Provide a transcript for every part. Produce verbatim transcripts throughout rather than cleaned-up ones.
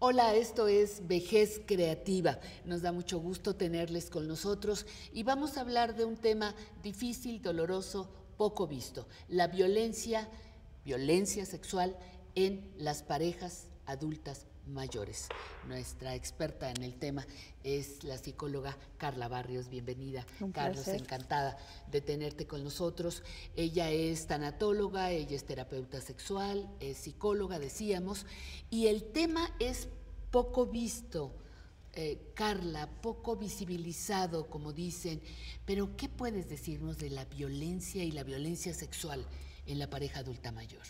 Hola, esto es Vejez Creativa. Nos da mucho gusto tenerles con nosotros y vamos a hablar de un tema difícil, doloroso, poco visto. La violencia, violencia sexual en las parejas adultas mayores. Nuestra experta en el tema es la psicóloga Karla Barrios. Bienvenida, Carlos, encantada de tenerte con nosotros. Ella es tanatóloga, ella es terapeuta sexual, es psicóloga, decíamos, y el tema es poco visto, eh, Karla, poco visibilizado, como dicen. Pero, ¿qué puedes decirnos de la violencia y la violencia sexual en la pareja adulta mayor?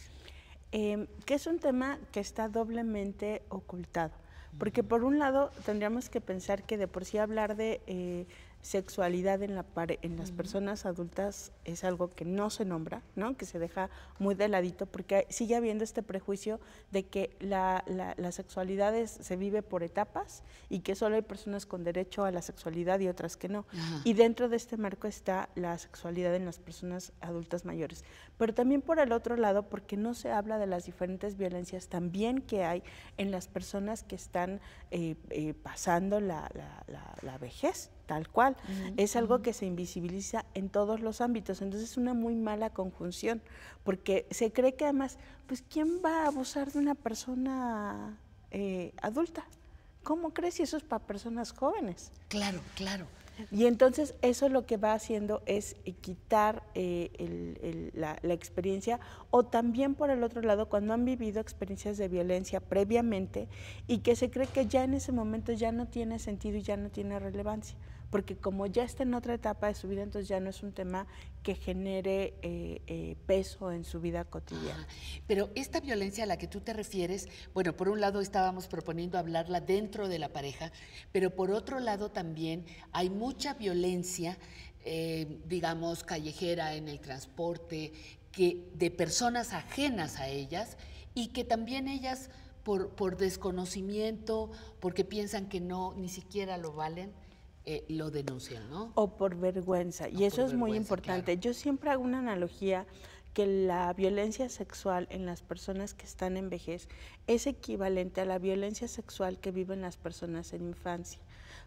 Eh, que es un tema que está doblemente ocultado, porque por un lado tendríamos que pensar que de por sí hablar de eh, sexualidad en, la pare en las uh-huh. personas adultas es algo que no se nombra, ¿no? Que se deja muy de ladito, porque sigue habiendo este prejuicio de que la, la, la sexualidad es, se vive por etapas y que solo hay personas con derecho a la sexualidad y otras que no. Uh-huh. Y dentro de este marco está la sexualidad en las personas adultas mayores. Pero también por el otro lado, porque no se habla de las diferentes violencias también que hay en las personas que están eh, eh, pasando la, la, la, la vejez, tal cual. Uh-huh, es algo uh-huh. que se invisibiliza en todos los ámbitos, entonces es una muy mala conjunción, porque se cree que además, pues, ¿quién va a abusar de una persona eh, adulta? ¿Cómo crees si eso es para personas jóvenes? Claro, claro. Y entonces eso lo que va haciendo es quitar eh, el, el, la, la experiencia, o también por el otro lado cuando han vivido experiencias de violencia previamente y que se cree que ya en ese momento ya no tiene sentido y ya no tiene relevancia, porque como ya está en otra etapa de su vida, entonces ya no es un tema que genere eh, eh, peso en su vida cotidiana. Ah, pero esta violencia a la que tú te refieres, bueno, por un lado estábamos proponiendo hablarla dentro de la pareja, pero por otro lado también hay mucha violencia, eh, digamos, callejera, en el transporte, que de personas ajenas a ellas y que también ellas, por, por desconocimiento, porque piensan que no, ni siquiera lo valen, Eh, lo denuncian, ¿no? O por vergüenza, o y eso es muy importante. Claro. Yo siempre hago una analogía que la violencia sexual en las personas que están en vejez es equivalente a la violencia sexual que viven las personas en infancia,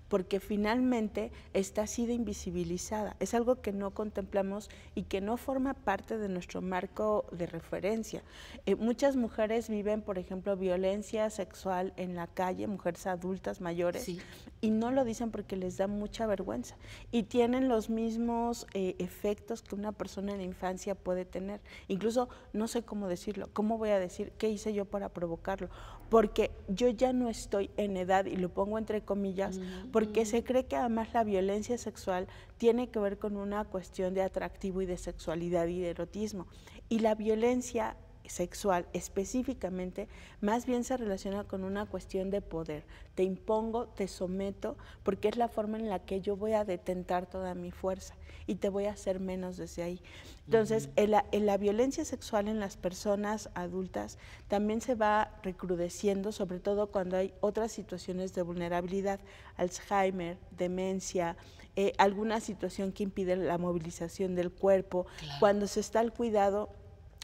porque finalmente está sido invisibilizada. Es algo que no contemplamos y que no forma parte de nuestro marco de referencia. Eh, muchas mujeres viven, por ejemplo, violencia sexual en la calle, mujeres adultas mayores, sí, y no lo dicen porque les da mucha vergüenza. Y tienen los mismos eh, efectos que una persona en la infancia puede tener. Incluso no sé cómo decirlo, cómo voy a decir qué hice yo para provocarlo, porque yo ya no estoy en edad, y lo pongo entre comillas, mm-hmm. porque se cree que además la violencia sexual tiene que ver con una cuestión de atractivo y de sexualidad y de erotismo. Y la violencia sexual específicamente más bien se relaciona con una cuestión de poder. Te impongo, te someto, porque es la forma en la que yo voy a detentar toda mi fuerza y te voy a hacer menos desde ahí. Entonces, uh-huh. en la, en la violencia sexual en las personas adultas también se va recrudeciendo, sobre todo cuando hay otras situaciones de vulnerabilidad, Alzheimer, demencia, eh, alguna situación que impide la movilización del cuerpo, claro, cuando se está al cuidado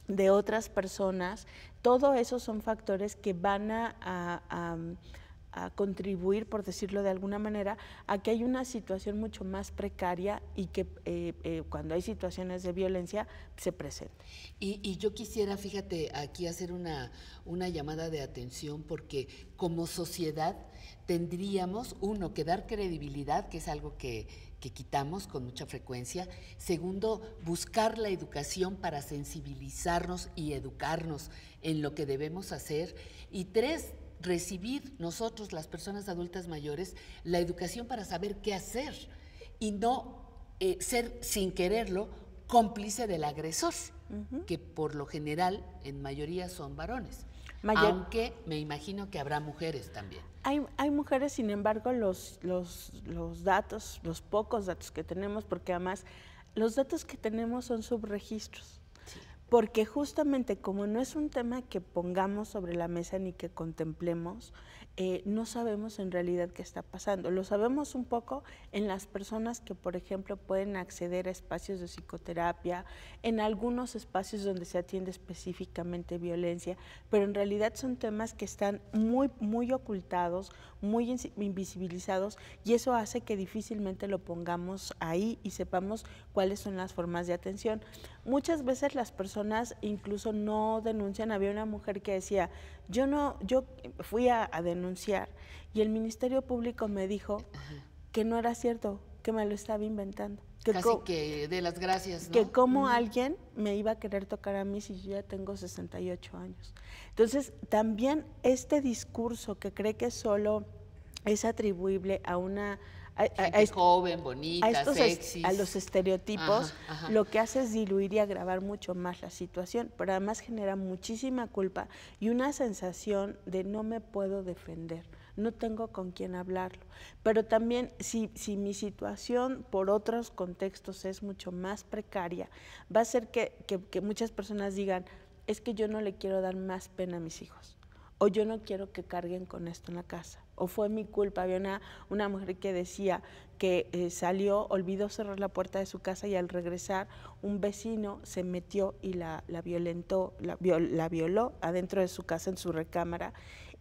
de otras personas. Todo eso son factores que van a, a, a, a contribuir, por decirlo de alguna manera, a que hay una situación mucho más precaria y que eh, eh, cuando hay situaciones de violencia se presenta. Y, y yo quisiera, fíjate, aquí hacer una, una llamada de atención, porque como sociedad tendríamos, uno, que dar credibilidad, que es algo que, que quitamos con mucha frecuencia; segundo, buscar la educación para sensibilizarnos y educarnos en lo que debemos hacer; y tres, recibir nosotros, las personas adultas mayores, la educación para saber qué hacer y no eh, ser, sin quererlo, cómplice del agresor, uh-huh. que por lo general en mayoría son varones. Mayor. Aunque me imagino que habrá mujeres también. Hay, hay mujeres, sin embargo, los, los, los datos, los pocos datos que tenemos, porque además los datos que tenemos son subregistros. Sí. porque justamente como no es un tema que pongamos sobre la mesa ni que contemplemos, eh, no sabemos en realidad qué está pasando. Lo sabemos un poco en las personas que, por ejemplo, pueden acceder a espacios de psicoterapia, en algunos espacios donde se atiende específicamente violencia, pero en realidad son temas que están muy, muy ocultados, muy invisibilizados, y eso hace que difícilmente lo pongamos ahí y sepamos cuáles son las formas de atención. Muchas veces las personas incluso no denuncian. Había una mujer que decía, yo no, yo fui a, a denunciar y el Ministerio Público me dijo Ajá. que no era cierto, que me lo estaba inventando. Que Casi que de las gracias, ¿no? Que como uh-huh. alguien me iba a querer tocar a mí si yo ya tengo sesenta y ocho años. Entonces, también este discurso que cree que solo es atribuible a una... A, a, a, joven, bonita, a, estos, sexys. a los estereotipos, ajá, ajá. lo que hace es diluir y agravar mucho más la situación, pero además genera muchísima culpa y una sensación de no me puedo defender, no tengo con quién hablarlo. Pero también si, si mi situación por otros contextos es mucho más precaria, va a ser que, que, que muchas personas digan, es que yo no le quiero dar más pena a mis hijos, o yo no quiero que carguen con esto en la casa, o fue mi culpa. Había una, una mujer que decía que eh, salió, olvidó cerrar la puerta de su casa y al regresar un vecino se metió y la, la violentó, la, viol, la violó adentro de su casa en su recámara,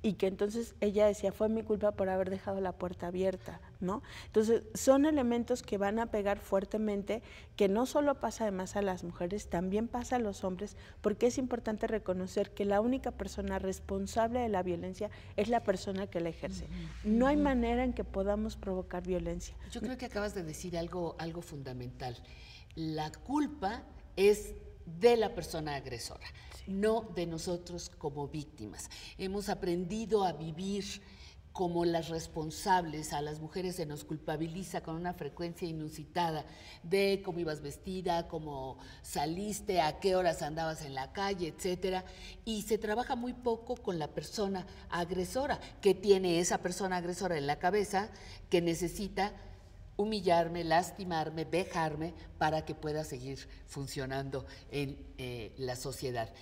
y que entonces ella decía, fue mi culpa por haber dejado la puerta abierta, ¿no? Entonces, son elementos que van a pegar fuertemente, que no solo pasa además a las mujeres, también pasa a los hombres, porque es importante reconocer que la única persona responsable de la violencia es la persona que la ejerce. No hay manera en que podamos provocar violencia. Yo creo que acabas de decir algo, algo fundamental. La culpa es de la persona agresora, sí. no de nosotros como víctimas. Hemos aprendido a vivir como las responsables. A las mujeres se nos culpabiliza con una frecuencia inusitada de cómo ibas vestida, cómo saliste, a qué horas andabas en la calle, etcétera. Y se trabaja muy poco con la persona agresora, que tiene esa persona agresora en la cabeza que necesita humillarme, lastimarme, vejarme para que pueda seguir funcionando en eh, la sociedad.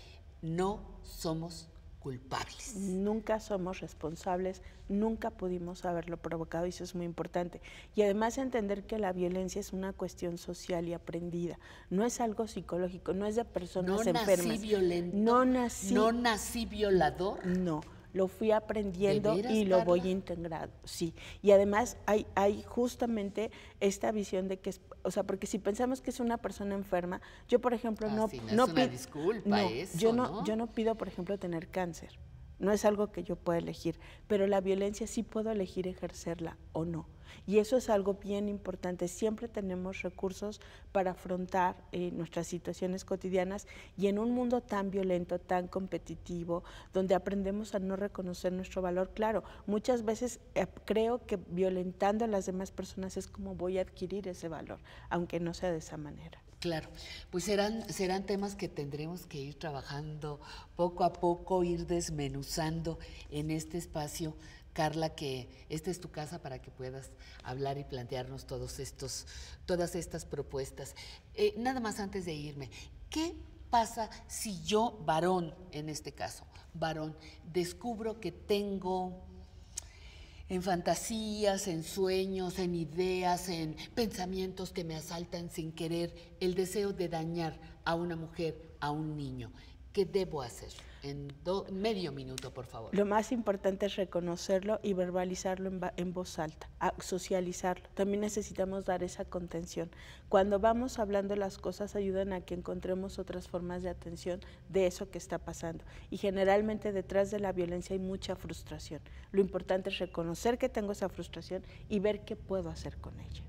No somos culpables. Nunca somos responsables, nunca pudimos haberlo provocado, y eso es muy importante. Y además entender que la violencia es una cuestión social y aprendida, no es algo psicológico, no es de personas enfermas. No nací violento, no nací, no nací violador. No. Lo fui aprendiendo y lo voy integrando, sí. Y además hay, hay justamente esta visión de que, es, o sea, porque si pensamos que es una persona enferma, yo, por ejemplo, ah, no, si no, no es una disculpa, no, eso, yo no, ¿no? Yo no pido, por ejemplo, tener cáncer. No es algo que yo pueda elegir, pero la violencia sí puedo elegir ejercerla o no. Y eso es algo bien importante. Siempre tenemos recursos para afrontar eh, nuestras situaciones cotidianas, y en un mundo tan violento, tan competitivo, donde aprendemos a no reconocer nuestro valor, claro, muchas veces eh, creo que violentando a las demás personas es como voy a adquirir ese valor, aunque no sea de esa manera. Claro, pues serán, serán temas que tendremos que ir trabajando poco a poco, ir desmenuzando en este espacio. Karla, que esta es tu casa para que puedas hablar y plantearnos todos estos, todas estas propuestas. Eh, nada más antes de irme, ¿qué pasa si yo, varón en este caso, varón, descubro que tengo en fantasías, en sueños, en ideas, en pensamientos que me asaltan sin querer el deseo de dañar a una mujer, a un niño? ¿Qué debo hacer? En do, medio minuto, por favor. Lo más importante es reconocerlo y verbalizarlo en, en voz alta, socializarlo. También necesitamos dar esa contención. Cuando vamos hablando, las cosas ayudan a que encontremos otras formas de atención de eso que está pasando. Y generalmente detrás de la violencia hay mucha frustración. Lo importante es reconocer que tengo esa frustración y ver qué puedo hacer con ella.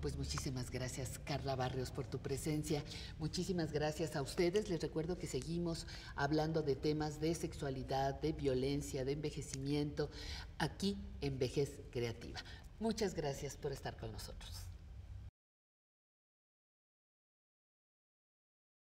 Pues muchísimas gracias, Karla Barrios, por tu presencia. Muchísimas gracias a ustedes. Les recuerdo que seguimos hablando de temas de sexualidad, de violencia, de envejecimiento, aquí en Vejez Creativa. Muchas gracias por estar con nosotros.